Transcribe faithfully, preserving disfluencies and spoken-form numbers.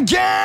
again.